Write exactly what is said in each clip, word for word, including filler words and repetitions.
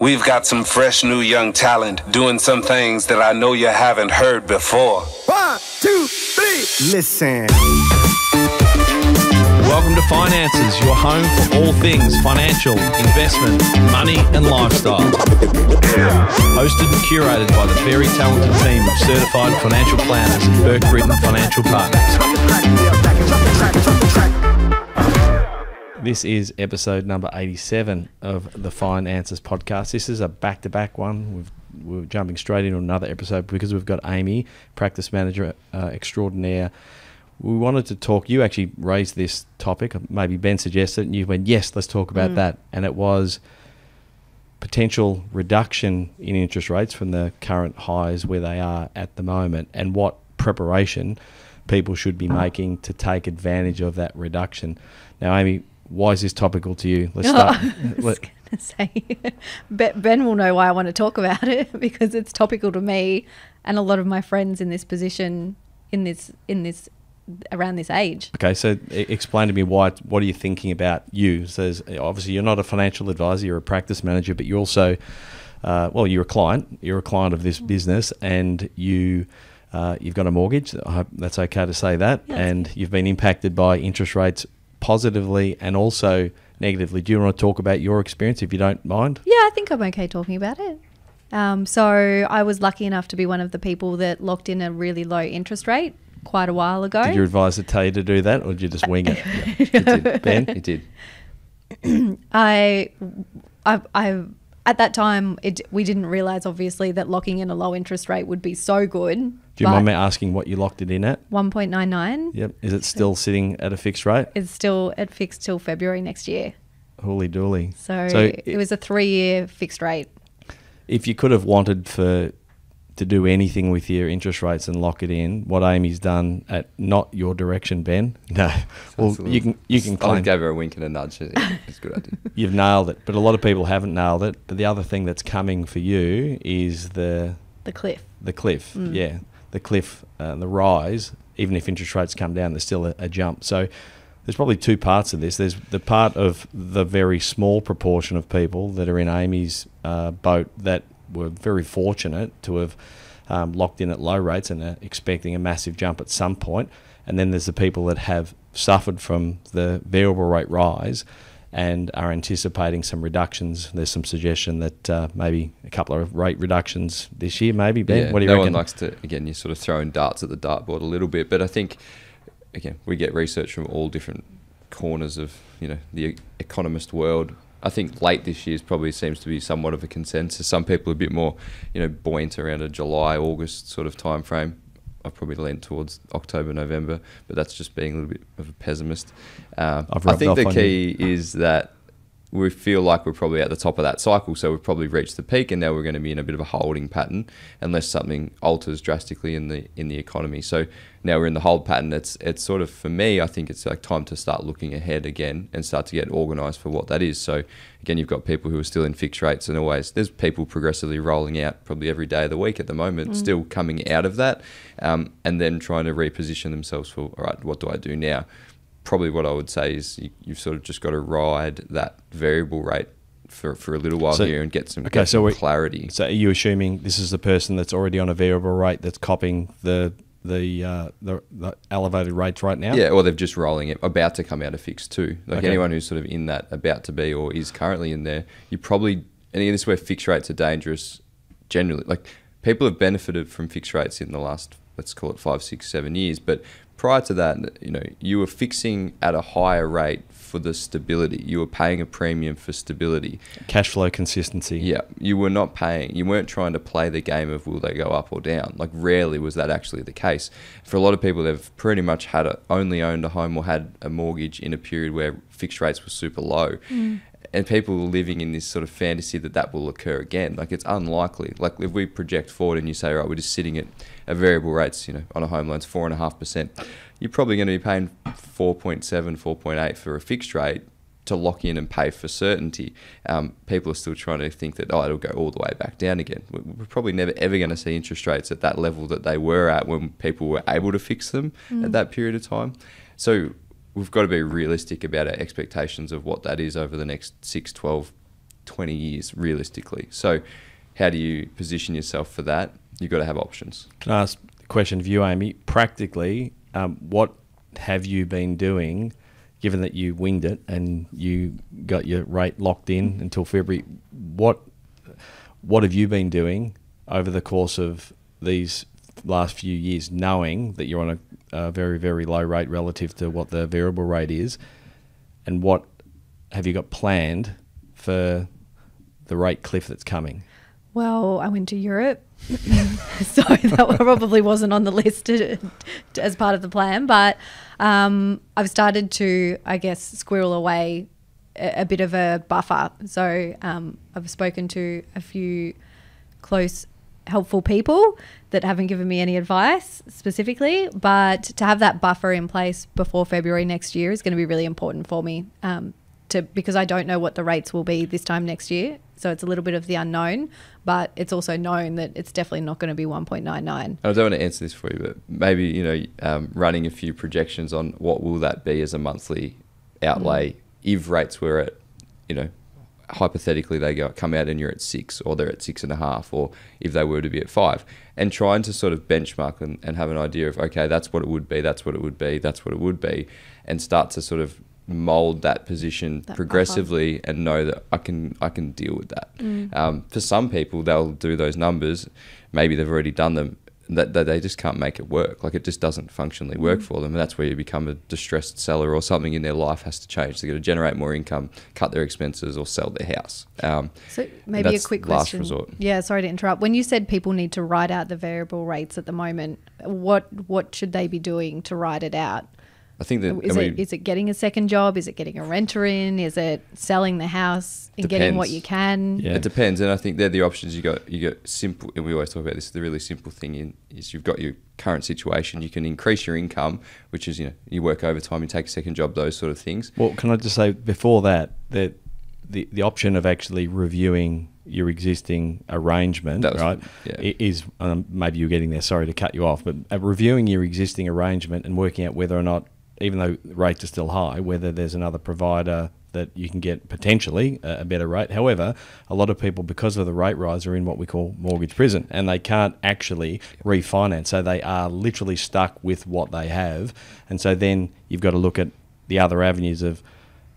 We've got some fresh new young talent doing some things that I know you haven't heard before. One, two, three, listen. Welcome to Fine Answers, your home for all things financial, investment, money and lifestyle. Hosted and curated by the very talented team of certified financial planners at Burke Britton Financial Partners. This is episode number eighty-seven of the Fine Answers Podcast. This is a back-to-back one. We've, we're jumping straight into another episode because we've got Amiee, practice manager uh, extraordinaire. We wanted to talk, you actually raised this topic, maybe Ben suggested it, and you went, yes, let's talk about mm. that. And it was potential reduction in interest rates from the current highs where they are at the moment, and what preparation people should be making to take advantage of that reduction. Now, Amiee, why is this topical to you? Let's start. Oh, I was going to say, Ben will know why I want to talk about it, because it's topical to me and a lot of my friends in this position, in this in this around this age. Okay, so explain to me why. What are you thinking about? You so obviously you're not a financial advisor, you're a practice manager, but you're also uh, well, you're a client, you're a client of this business, and you uh, you've got a mortgage. I hope that's okay to say that. Yes. And you've been impacted by interest rates positively and also negatively. Do you want to talk about your experience, if you don't mind? Yeah, I think I'm okay talking about it. Um, so I was lucky enough to be one of the people that locked in a really low interest rate quite a while ago. Did your advisor tell you to do that, or did you just wing it? Yeah, you did. Ben, you did. I, I, I, at that time, it, we didn't realise, obviously, that locking in a low interest rate would be so good. Do you mind me asking what you locked it in at? one point nine nine. Yep. Is it still sitting at a fixed rate? It's still at fixed till February next year. Hooly dooly. So, so it, it was a three-year fixed rate. If you could have wanted for... to do anything with your interest rates and lock it in, what Amiee's done at not your direction, Ben. No, well, you can you can claim. I gave her a wink and a nudge. It's a good idea. You've nailed it, but a lot of people haven't nailed it. But the other thing that's coming for you is the the cliff. The cliff, mm. yeah, the cliff, uh, the rise. Even if interest rates come down, there's still a, a jump. So there's probably two parts of this. There's the part of the very small proportion of people that are in Amiee's uh, boat that were very fortunate to have um, locked in at low rates and are expecting a massive jump at some point. And then there's the people that have suffered from the variable rate rise and are anticipating some reductions. There's some suggestion that uh, maybe a couple of rate reductions this year, maybe. Ben, yeah, what do you no reckon? No one likes to, again, you're sort of throwing darts at the dartboard a little bit. But I think, again, we get research from all different corners of, you know, the economist world. I think late this year probably seems to be somewhat of a consensus. Some people are a bit more, you know, buoyant around a July, August sort of time frame. I've probably leaned towards October, November, but that's just being a little bit of a pessimist. Um, I've I think the key you. is that we feel like we're probably at the top of that cycle, so we've probably reached the peak, and now we're going to be in a bit of a holding pattern unless something alters drastically in the in the economy. So now we're in the hold pattern. It's it's sort of, for me, I think it's like time to start looking ahead again and start to get organised for what that is. So again, you've got people who are still in fixed rates, and always there's people progressively rolling out probably every day of the week at the moment, mm. still coming out of that, um, and then trying to reposition themselves for, all right, what do I do now? Probably what I would say is you, you've sort of just got to ride that variable rate for, for a little while so, here and get some, okay, get so some clarity. So are you assuming this is the person that's already on a variable rate that's copying the the uh, the, the elevated rates right now? Yeah, or they're just rolling it, about to come out of fixed too. Like okay. anyone who's sort of in that, about to be or is currently in there, you probably, and again, this is where fixed rates are dangerous generally. Like people have benefited from fixed rates in the last, let's call it five, six, seven years, but prior to that, you know, you were fixing at a higher rate for the stability. You were paying a premium for stability. Cash flow consistency. Yeah. You were not paying, you weren't trying to play the game of will they go up or down. Like rarely was that actually the case. For a lot of people, they've pretty much had a, only owned a home or had a mortgage in a period where fixed rates were super low. Mm. And people are living in this sort of fantasy that that will occur again. Like it's unlikely. Like if we project forward and you say, right, we're just sitting at a variable rates, you know, on a home loan's four and a half percent, you're probably going to be paying four point seven, four point eight for a fixed rate to lock in and pay for certainty. Um, people are still trying to think that, oh, it'll go all the way back down again. We're probably never, ever going to see interest rates at that level that they were at when people were able to fix them mm. at that period of time. So we've got to be realistic about our expectations of what that is over the next six, twelve, twenty years realistically. So how do you position yourself for that? You've got to have options. Can I ask a question of you, Amiee? Practically, um, what have you been doing, given that you winged it and you got your rate locked in until February? What what have you been doing over the course of these last few years, knowing that you're on a, a very, very low rate relative to what the variable rate is? And what have you got planned for the rate cliff that's coming? Well, I went to Europe, so that probably wasn't on the list to, to, as part of the plan. But um, I've started to, I guess, squirrel away a, a bit of a buffer. So um, I've spoken to a few close, helpful people that haven't given me any advice specifically, but to have that buffer in place before February next year is going to be really important for me, um, to because I don't know what the rates will be this time next year. So it's a little bit of the unknown, but it's also known that it's definitely not going to be one point nine nine. I don't want to answer this for you, but maybe, you know, um, running a few projections on what will that be as a monthly outlay, mm-hmm. if rates were at, you know, hypothetically they go come out and you're at six, or they're at six and a half, or if they were to be at five, and trying to sort of benchmark and, and have an idea of, okay, that's what it would be, that's what it would be, that's what it would be, and start to sort of mold that position that progressively buffer. And know that I can I can deal with that. Mm. Um, for some people, they'll do those numbers, maybe they've already done them, that, that they just can't make it work. Like, it just doesn't functionally work mm. for them. And that's where you become a distressed seller, or something in their life has to change. They've got to generate more income, cut their expenses, or sell their house. Um, so maybe a quick last question. Resort. Yeah, sorry to interrupt. When you said people need to write out the variable rates at the moment, what what should they be doing to write it out? I think that is, I mean, it, is it getting a second job? Is it getting a renter in? Is it selling the house and depends. Getting what you can? Yeah. It depends, and I think they're the options you got. You got simple, and we always talk about this. The really simple thing in, is you've got your current situation. You can increase your income, which is, you know, you work overtime, you take a second job, those sort of things. Well, can I just say before that that the the option of actually reviewing your existing arrangement, was, right? Yeah. Is um, maybe you're getting there. Sorry to cut you off, but reviewing your existing arrangement and working out whether or not, even though rates are still high, whether there's another provider that you can get potentially a better rate. However, a lot of people, because of the rate rise, are in what we call mortgage prison, and they can't actually refinance. So they are literally stuck with what they have. And so then you've got to look at the other avenues of,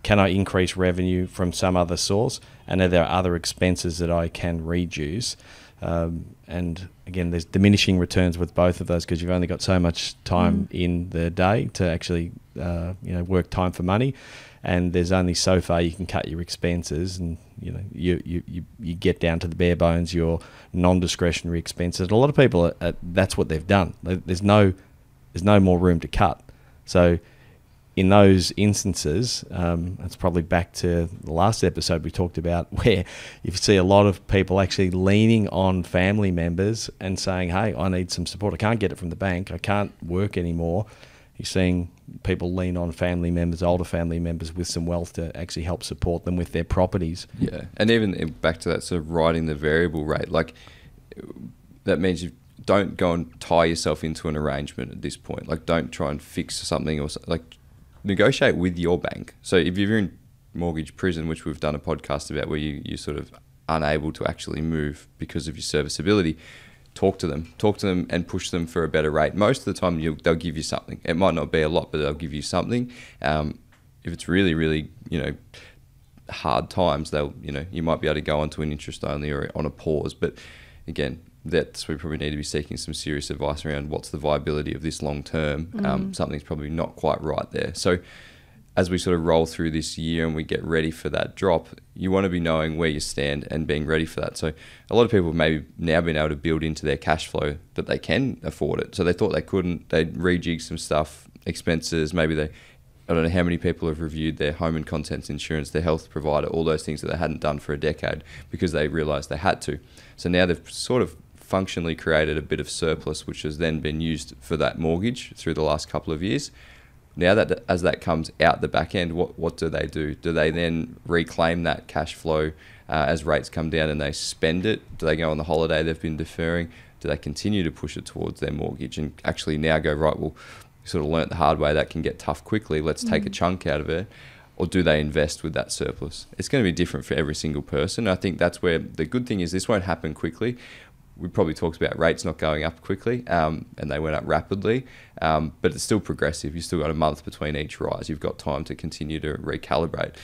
can I increase revenue from some other source? And are there other expenses that I can reduce? Um, and again, there's diminishing returns with both of those, because you've only got so much time mm. in the day to actually, uh, you know, work time for money, and there's only so far you can cut your expenses, and you know, you you you, you get down to the bare bones, your non-discretionary expenses. A lot of people, are, are, that's what they've done. There's no, there's no more room to cut. So, in those instances, um, it's probably back to the last episode we talked about, where you see a lot of people actually leaning on family members and saying, hey, I need some support. I can't get it from the bank. I can't work anymore. You're seeing people lean on family members, older family members with some wealth, to actually help support them with their properties. Yeah, and even back to that sort of riding the variable rate, like that means you've don't go and tie yourself into an arrangement at this point. Like, don't try and fix something, or like, negotiate with your bank. So if you're in mortgage prison, which we've done a podcast about, where you, you're sort of unable to actually move because of your serviceability, talk to them. Talk to them and push them for a better rate. Most of the time, you'll, they'll give you something. It might not be a lot, but they'll give you something. Um, if it's really, really, you know, hard times, they'll, you know, you might be able to go onto an interest only or on a pause. But again, that's we probably need to be seeking some serious advice around what's the viability of this long term. Mm. Um, something's probably not quite right there. So as we sort of roll through this year and we get ready for that drop, you want to be knowing where you stand and being ready for that. So a lot of people maybe now been able to build into their cash flow that they can afford it. So they thought they couldn't, they'd rejig some stuff, expenses, maybe they, I don't know how many people have reviewed their home and contents insurance, their health provider, all those things that they hadn't done for a decade because they realized they had to. So now they've sort of functionally created a bit of surplus, which has then been used for that mortgage through the last couple of years. Now that as that comes out the back end, what what do they do? Do they then reclaim that cash flow uh, as rates come down and they spend it? Do they go on the holiday they've been deferring? Do they continue to push it towards their mortgage and actually now go, right, well, we sort of learnt the hard way, that can get tough quickly, let's mm-hmm. take a chunk out of it? or do they invest with that surplus? It's going to be different for every single person. I think that's where the good thing is this won't happen quickly. We probably talked about rates not going up quickly, um, and they went up rapidly, um, but it's still progressive. You've still got a month between each rise. You've got time to continue to recalibrate.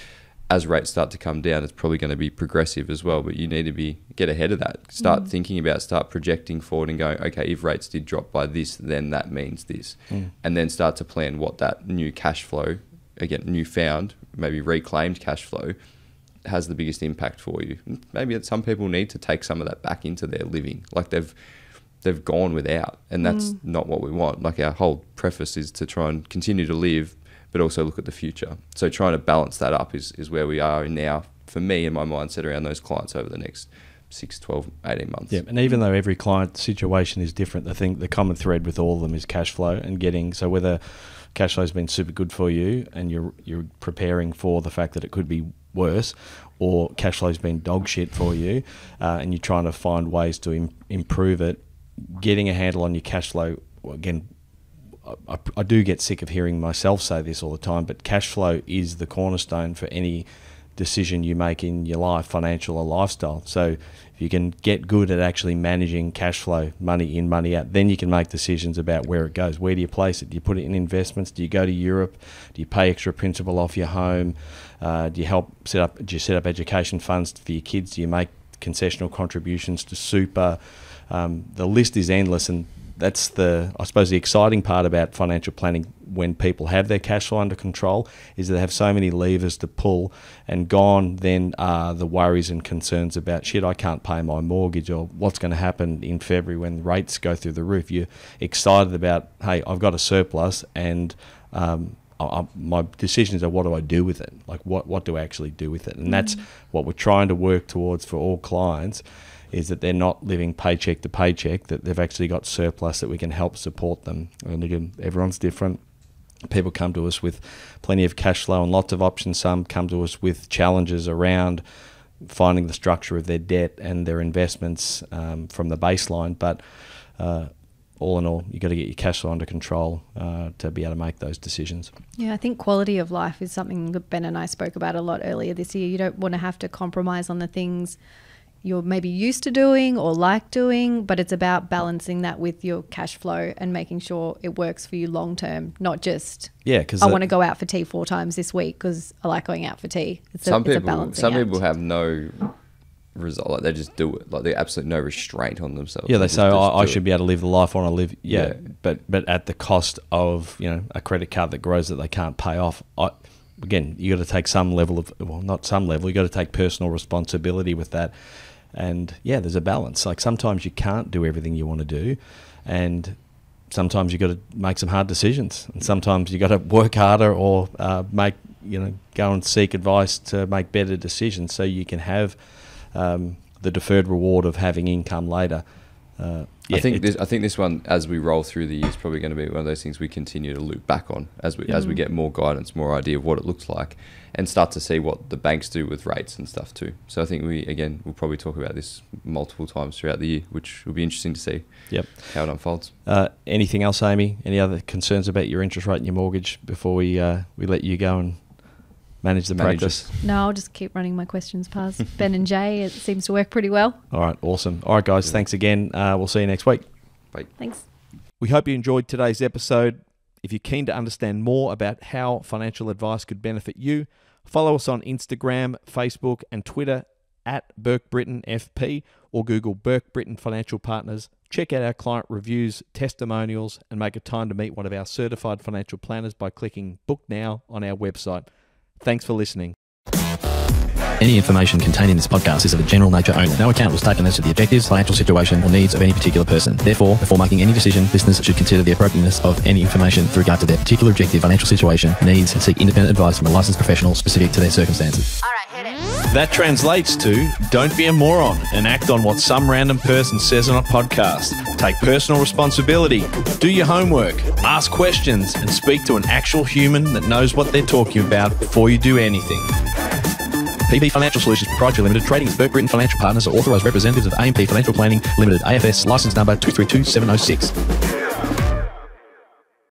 As rates start to come down, it's probably going to be progressive as well, but you need to be get ahead of that. Start mm. thinking about, start projecting forward and going, okay, if rates did drop by this, then that means this. Mm. And then start to plan what that new cash flow, again, newfound, maybe reclaimed cash flow, has the biggest impact for you. Maybe some people need to take some of that back into their living, like they've they've gone without, and that's mm. not what we want. Like our whole preface is to try and continue to live, but also look at the future. So trying to balance that up is, is where we are now, for me, in my mindset around those clients over the next six, twelve, eighteen months. Yeah, and even though every client situation is different, I think the common thread with all of them is cash flow and getting, so whether cash flow has been super good for you and you're you're preparing for the fact that it could be worse, or cash flow's been dog shit for you, uh, and you're trying to find ways to im improve it, getting a handle on your cash flow. Again, I, I do get sick of hearing myself say this all the time, but cash flow is the cornerstone for any decision you make in your life, financial or lifestyle. So if you can get good at actually managing cash flow, money in, money out, then you can make decisions about where it goes. Where do you place it? Do you put it in investments? Do you go to Europe? Do you pay extra principal off your home? Uh, do you help set up, do you set up education funds for your kids? Do you make concessional contributions to super? Um, the list is endless, and that's the, I suppose, the exciting part about financial planning. When people have their cash flow under control, is they have so many levers to pull, and gone then are the worries and concerns about, shit, I can't pay my mortgage, or what's going to happen in February when rates go through the roof. You're excited about, hey, I've got a surplus, and um, I, I, my decisions are, what do I do with it? Like, what, what do I actually do with it? And mm-hmm. that's what we're trying to work towards for all clients, is that they're not living paycheck to paycheck, that they've actually got surplus that we can help support them. And again, everyone's different. People come to us with plenty of cash flow and lots of options. Some come to us with challenges around finding the structure of their debt and their investments um, from the baseline. But uh, all in all, you've got to get your cash flow under control uh, to be able to make those decisions. Yeah, I think quality of life is something that Ben and I spoke about a lot earlier this year. You don't want to have to compromise on the things you're maybe used to doing or like doing, but it's about balancing that with your cash flow and making sure it works for you long term, not just, yeah, because I want to go out for tea four times this week because I like going out for tea. It's some a, people, it's a balancing some act. People have no result, like they just do it, like they absolutely no restraint on themselves. Yeah, they, they say, oh, I should it. be able to live the life I want to live. Yeah, yeah, but but at the cost of, you know, a credit card that grows that they can't pay off. I. Again, you got to take some level of, well, not some level, you got to take personal responsibility with that. And yeah, there's a balance. Like sometimes you can't do everything you want to do, and sometimes you got to make some hard decisions, and sometimes you got to work harder or uh, make, you know, go and seek advice to make better decisions so you can have um, the deferred reward of having income later. Uh, yeah, I think this. I think this one, as we roll through the year, is probably going to be one of those things we continue to loop back on as we mm. as we get more guidance, more idea of what it looks like, and start to see what the banks do with rates and stuff too. So I think we again we'll probably talk about this multiple times throughout the year, which will be interesting to see. Yep, how it unfolds. Uh, anything else, Amiee? Any other concerns about your interest rate and your mortgage before we uh, we let you go and manage the manage practice? It. No, I'll just keep running my questions past Ben and Jay. It seems to work pretty well. All right, awesome. All right, guys, yeah. Thanks again. Uh, we'll see you next week. Bye. Thanks. We hope you enjoyed today's episode. If you're keen to understand more about how financial advice could benefit you, follow us on Instagram, Facebook, and Twitter at Burke Britton F P, or Google Burke Britton Financial Partners. Check out our client reviews, testimonials, and make a time to meet one of our certified financial planners by clicking Book Now on our website. Thanks for listening. Any information contained in this podcast is of a general nature only. No account was taken as to the objectives, financial situation, or needs of any particular person. Therefore, before making any decision, listeners should consider the appropriateness of any information with regard to their particular objective, financial situation, needs, and seek independent advice from a licensed professional specific to their circumstances. All right, hit it. That translates to, don't be a moron and act on what some random person says on a podcast. Take personal responsibility, do your homework, ask questions, and speak to an actual human that knows what they're talking about before you do anything. P B Financial Solutions Pty Limited, trading as Burke Britton Financial Partners, are authorised representatives of A M P Financial Planning Limited, A F S, licence number two three two seven oh six.